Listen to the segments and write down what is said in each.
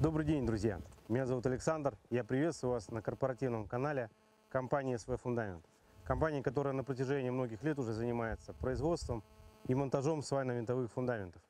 Добрый день, друзья! Меня зовут Александр. Я приветствую вас на корпоративном канале компании СВ-Фундамент. Компания, которая на протяжении многих лет уже занимается производством и монтажом свайно-винтовых фундаментов.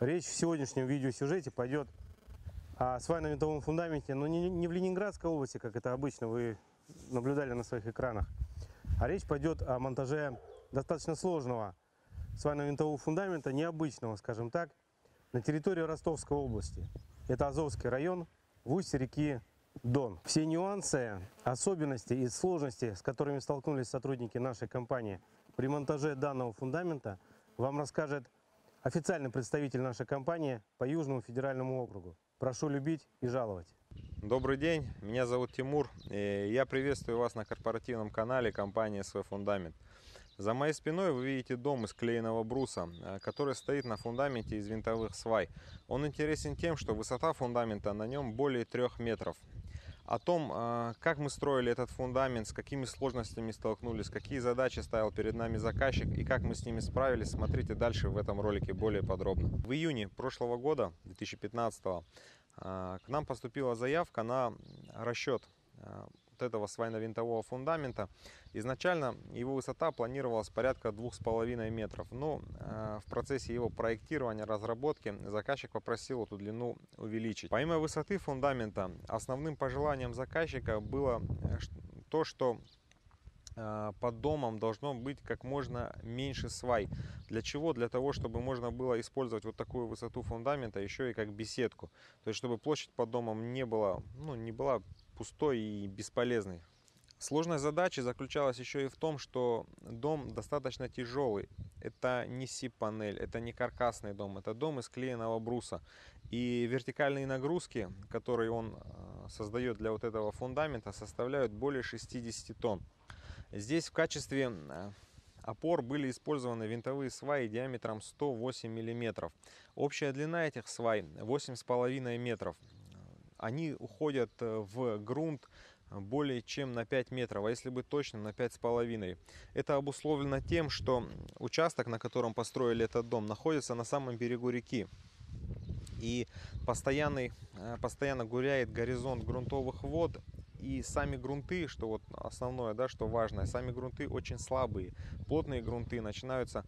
Речь в сегодняшнем видеосюжете пойдет о свайно-винтовом фундаменте, но не в Ленинградской области, как это обычно вы наблюдали на своих экранах, а речь пойдет о монтаже достаточно сложного свайно-винтового фундамента, необычного, скажем так, на территории Ростовской области. Это Азовский район, в устье реки Дон. Все нюансы, особенности и сложности, с которыми столкнулись сотрудники нашей компании при монтаже данного фундамента, вам расскажет официальный представитель нашей компании по Южному федеральному округу. Прошу любить и жаловать. Добрый день, меня зовут Тимур. Я приветствую вас на корпоративном канале компании СВ-Фундамент. За моей спиной вы видите дом из клееного бруса, который стоит на фундаменте из винтовых свай. Он интересен тем, что высота фундамента на нем более 3 метров. О том, как мы строили этот фундамент, с какими сложностями столкнулись, какие задачи ставил перед нами заказчик и как мы с ними справились, смотрите дальше в этом ролике более подробно. В июне прошлого года, 2015-го, к нам поступила заявка на расчет этого свайно-винтового фундамента. Изначально его высота планировалась порядка 2,5 метров, но в процессе его проектирования, разработки заказчик попросил эту длину увеличить. Помимо высоты фундамента, основным пожеланием заказчика было то, что под домом должно быть как можно меньше свай. Для чего? Для того, чтобы можно было использовать вот такую высоту фундамента еще и как беседку. То есть, чтобы площадь под домом не была пустой и бесполезной. Сложность задачи заключалась еще и в том, что дом достаточно тяжелый. Это не сип-панель, это не каркасный дом, это дом из клееного бруса. И вертикальные нагрузки, которые он создает для вот этого фундамента, составляют более 60 тонн. Здесь в качестве опор были использованы винтовые сваи диаметром 108 мм. Общая длина этих свай 8,5 метров. Они уходят в грунт более чем на 5 метров, а если быть точным, на 5,5. Это обусловлено тем, что участок, на котором построили этот дом, находится на самом берегу реки. И постоянно гуляет горизонт грунтовых вод. И сами грунты, что вот основное, да, что важное, сами грунты очень слабые. Плотные грунты начинаются,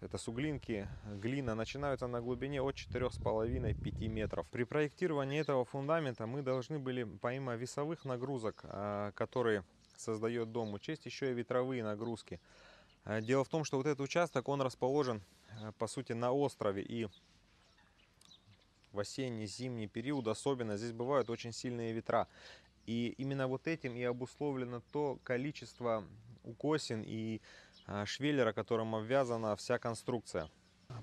это суглинки, глина, начинаются на глубине от 4,5-5 метров. При проектировании этого фундамента мы должны были, помимо весовых нагрузок, которые создает дом, учесть еще и ветровые нагрузки. Дело в том, что вот этот участок, он расположен, по сути, на острове. И в осенний-зимний период особенно здесь бывают очень сильные ветра. И именно вот этим и обусловлено то количество укосин и швеллера, которым обвязана вся конструкция.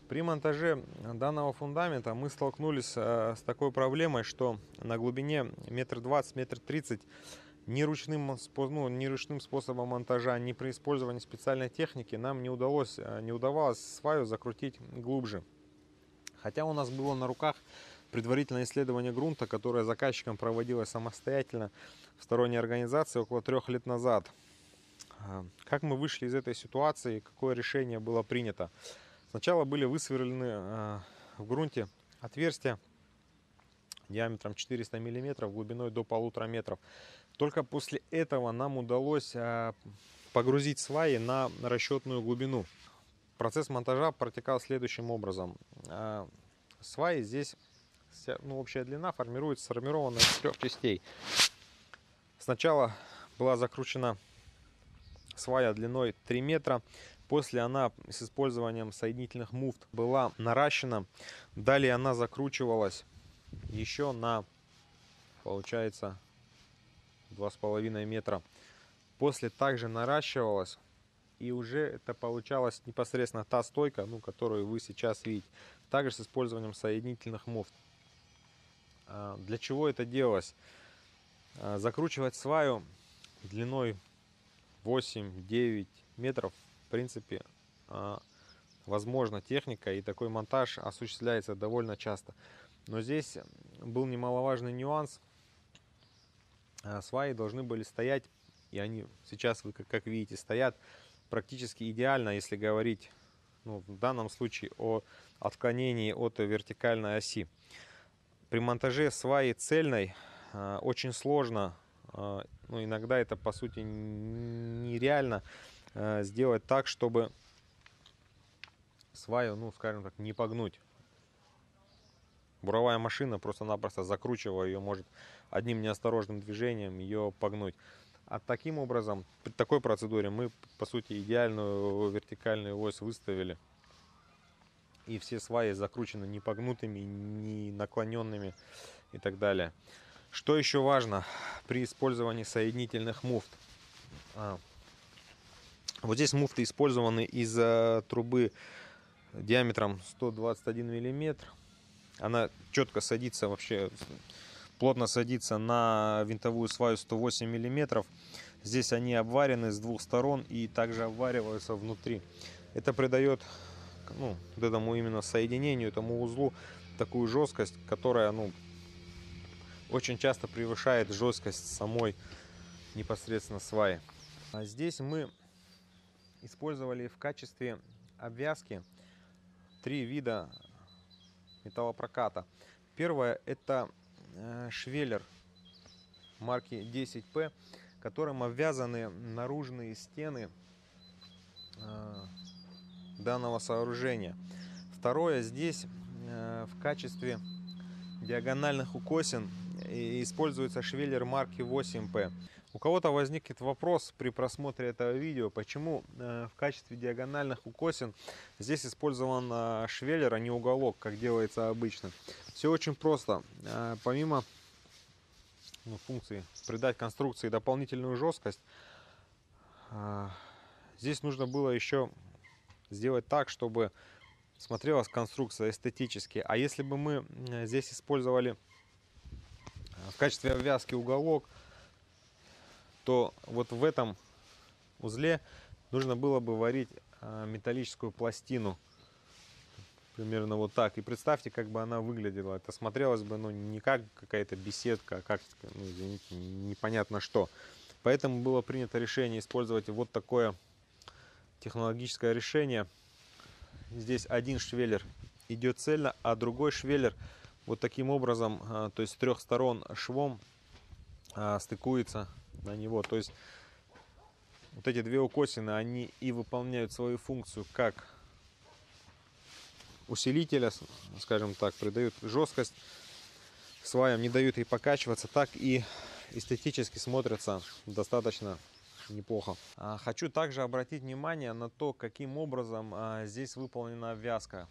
При монтаже данного фундамента мы столкнулись с такой проблемой, что на глубине 1,20–1,30 метра неручным способом монтажа, ни при использовании специальной техники нам не удавалось сваю закрутить глубже. Хотя у нас было на руках предварительное исследование грунта, которое заказчиком проводилось самостоятельно в сторонней организации около 3 лет назад. Как мы вышли из этой ситуации, какое решение было принято? Сначала были высверлены в грунте отверстия диаметром 400 мм, глубиной до 1,5 метра. Только после этого нам удалось погрузить сваи на расчетную глубину. Процесс монтажа протекал следующим образом. Сваи здесь... общая длина сформирована из 3 частей. Сначала была закручена свая длиной 3 метра. После она с использованием соединительных муфт была наращена. Далее она закручивалась еще на, получается, 2,5 метра. После также наращивалась. И уже это получалась непосредственно та стойка, которую вы сейчас видите. Также с использованием соединительных муфт. Для чего это делалось? Закручивать сваю длиной 8–9 метров, в принципе, возможно, техника, и такой монтаж осуществляется довольно часто. Но здесь был немаловажный нюанс. Сваи должны были стоять, и они сейчас, вы как видите, стоят практически идеально, если говорить в данном случае о отклонении от вертикальной оси. При монтаже сваи цельной очень сложно, ну, иногда это по сути нереально сделать так, чтобы сваю, ну, скажем так, не погнуть. Буровая машина, просто-напросто закручивая ее, может одним неосторожным движением ее погнуть. А таким образом, при такой процедуре мы, по сути, идеальную вертикальную ось выставили. И все сваи закручены не погнутыми, не наклоненными и так далее. Что еще важно при использовании соединительных муфт? Вот здесь муфты использованы из трубы диаметром 121 мм. Она четко садится, вообще плотно садится на винтовую сваю 108 мм. Здесь они обварены с двух сторон и также обвариваются внутри. Это придает, ну, вот этому именно соединению, этому узлу такую жесткость, которая, ну, очень часто превышает жесткость самой непосредственно сваи. А здесь мы использовали в качестве обвязки три вида металлопроката. Первое — это швеллер марки 10П, которым обвязаны наружные стены данного сооружения. Второе, здесь в качестве диагональных укосин используется швеллер марки 8П. У кого-то возникнет вопрос при просмотре этого видео, почему в качестве диагональных укосин здесь использован швеллер, а не уголок, как делается обычно. Все очень просто. Помимо функции придать конструкции дополнительную жесткость, здесь нужно было еще сделать так, чтобы смотрелась конструкция эстетически. А если бы мы здесь использовали в качестве обвязки уголок, то вот в этом узле нужно было бы варить металлическую пластину примерно вот так. И представьте, как бы она выглядела. Это смотрелось бы, ну, не как какая-то беседка, а как, ну, извините, непонятно что. Поэтому было принято решение использовать вот такое технологическое решение. Здесь один швеллер идет цельно, а другой швеллер вот таким образом, то есть с трех сторон швом стыкуется на него. То есть вот эти две укосины, они и выполняют свою функцию как усилителя, скажем так, придают жесткость сваям, не дают ей покачиваться, так и эстетически смотрятся достаточно неплохо. Хочу также обратить внимание на то, каким образом здесь выполнена обвязка.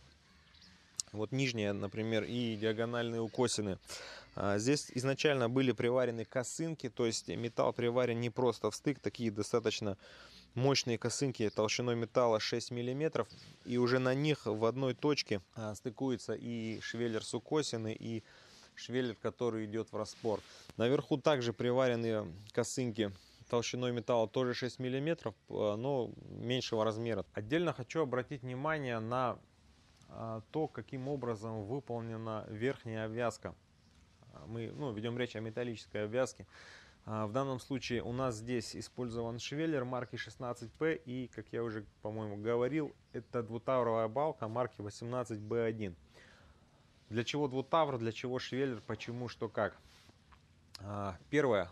Вот нижняя, например, и диагональные укосины. Здесь изначально были приварены косынки, то есть металл приварен не просто в стык, такие достаточно мощные косынки толщиной металла 6 мм. И уже на них в одной точке стыкуется и швеллер с укосины, и швеллер, который идет в распор. Наверху также приварены косынки толщиной металла тоже 6 мм, но меньшего размера. Отдельно хочу обратить внимание на то, каким образом выполнена верхняя обвязка. Мы, ну, ведем речь о металлической обвязке. В данном случае у нас здесь использован швеллер марки 16P и, как я уже, по-моему, говорил, это двутавровая балка марки 18B1. Для чего двутавр, для чего швеллер, почему, что, как? Первое.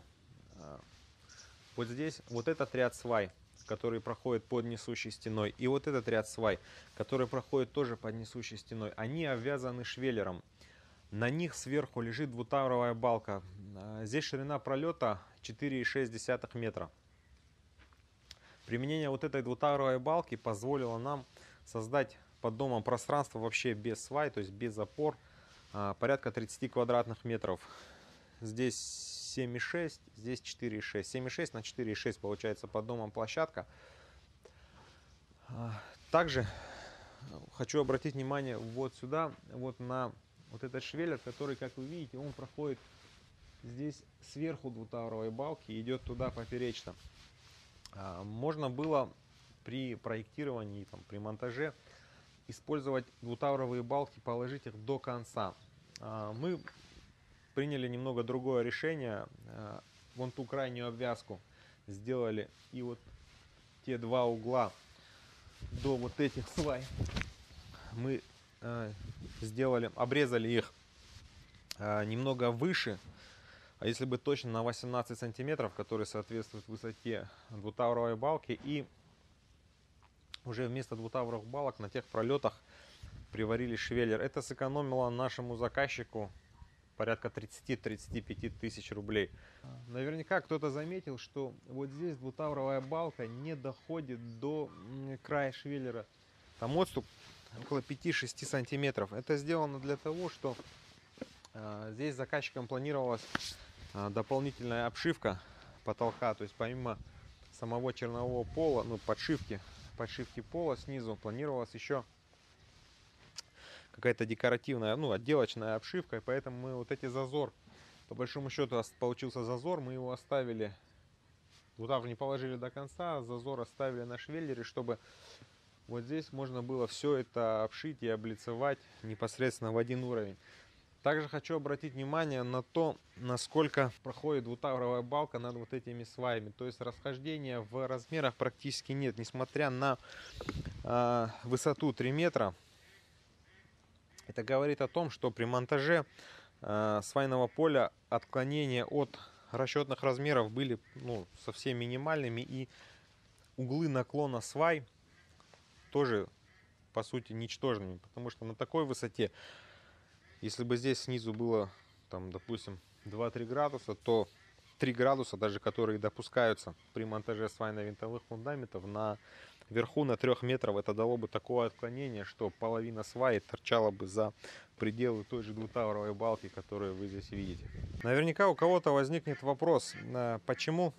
Вот здесь вот этот ряд свай, которые проходят под несущей стеной, и вот этот ряд свай, которые проходят тоже под несущей стеной, они обвязаны швеллером. На них сверху лежит двутавровая балка. Здесь ширина пролета 4,6 метра. Применение вот этой двутавровой балки позволило нам создать под домом пространство вообще без свай, то есть без опор, порядка 30 квадратных метров. Здесь 7,6, здесь 4,6. 7,6 на 4,6 получается под домом площадка. Также хочу обратить внимание вот сюда, вот на вот этот швеллер, который, как вы видите, он проходит здесь сверху двутавровой балки и идет туда поперечно. Можно было при проектировании, там, при монтаже использовать двутавровые балки, положить их до конца. Мы приняли немного другое решение. Вон ту крайнюю обвязку сделали и вот те два угла до вот этих свай мы сделали, обрезали их немного выше, а если быть точно, на 18 сантиметров, которые соответствуют высоте двутавровой балки. И уже вместо двутавровых балок на тех пролетах приварили швеллер. Это сэкономило нашему заказчику порядка 30-35 тысяч рублей. Наверняка кто-то заметил, что вот здесь двутавровая балка не доходит до края швеллера. Там отступ около 5-6 сантиметров. Это сделано для того, что здесь заказчиком планировалась дополнительная обшивка потолка. То есть помимо самого чернового пола, ну, подшивки пола снизу, планировалась еще какая-то декоративная, ну, отделочная обшивка, и поэтому мы вот эти зазор, по большому счету получился зазор, мы его оставили, вот так же не положили до конца, зазор оставили на швеллере, чтобы вот здесь можно было все это обшить и облицевать непосредственно в один уровень. Также хочу обратить внимание на то, насколько проходит двутавровая балка над вот этими сваями. То есть расхождения в размерах практически нет, несмотря на высоту 3 метра. Это говорит о том, что при монтаже свайного поля отклонения от расчетных размеров были, ну, совсем минимальными, и углы наклона свай тоже по сути ничтожными, потому что на такой высоте, если бы здесь снизу было там, допустим, 2-3 градуса, то 3 градуса, даже которые допускаются при монтаже свайно-винтовых фундаментов, наверху на 3 метров это дало бы такое отклонение, что половина сваи торчала бы за пределы той же двутавровой балки, которую вы здесь видите. Наверняка у кого-то возникнет вопрос, почему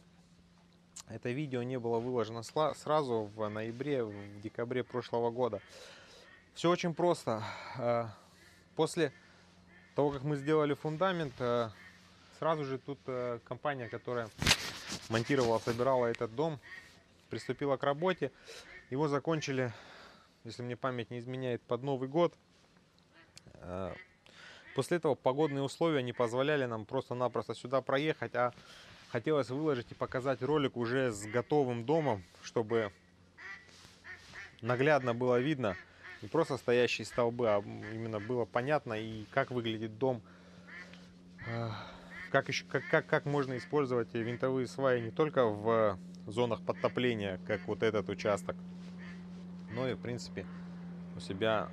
это видео не было выложено сразу в ноябре, в декабре прошлого года. Все очень просто. После того, как мы сделали фундамент, сразу же тут компания, которая монтировала, собирала этот дом, приступила к работе. Его закончили, если мне память не изменяет, под Новый год. После этого погодные условия не позволяли нам просто-напросто сюда проехать, а хотелось выложить и показать ролик уже с готовым домом, чтобы наглядно было видно, не просто стоящие столбы, а именно было понятно, и как выглядит дом. Как можно использовать винтовые сваи не только в зонах подтопления, как вот этот участок, но и в принципе у себя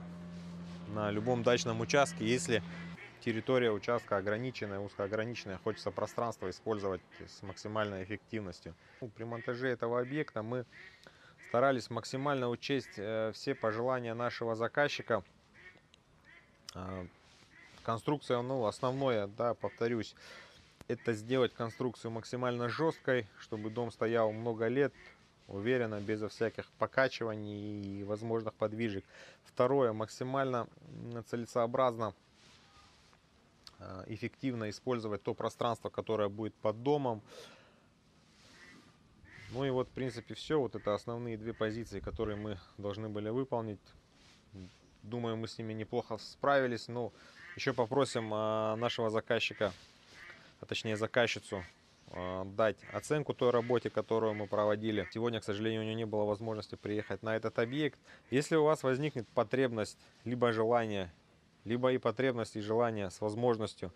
на любом дачном участке, если территория участка ограниченная, узкоограниченная, хочется пространство использовать с максимальной эффективностью. При монтаже этого объекта мы старались максимально учесть все пожелания нашего заказчика. Конструкция, ну, основное, да, повторюсь, это сделать конструкцию максимально жесткой, чтобы дом стоял много лет, уверенно, безо всяких покачиваний и возможных подвижек. Второе, максимально целесообразно, эффективно использовать то пространство, которое будет под домом. Ну и вот, в принципе, все. Вот это основные две позиции, которые мы должны были выполнить. Думаю, мы с ними неплохо справились, но еще попросим нашего заказчика, а точнее заказчицу, дать оценку той работе, которую мы проводили. Сегодня, к сожалению, у нее не было возможности приехать на этот объект. Если у вас возникнет потребность, либо желание, либо и потребность, и желание с возможностью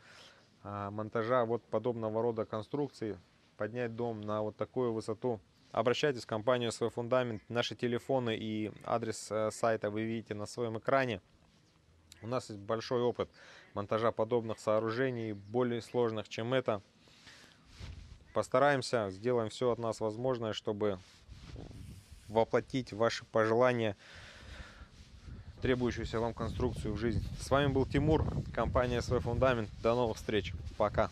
монтажа вот подобного рода конструкции, поднять дом на вот такую высоту, обращайтесь в компанию «СВ-Фундамент». Наши телефоны и адрес сайта вы видите на своем экране. У нас есть большой опыт монтажа подобных сооружений, более сложных, чем это. Постараемся, сделаем все от нас возможное, чтобы воплотить ваши пожелания, требующуюся вам конструкцию в жизнь. С вами был Тимур, компания «СВ-Фундамент». До новых встреч. Пока.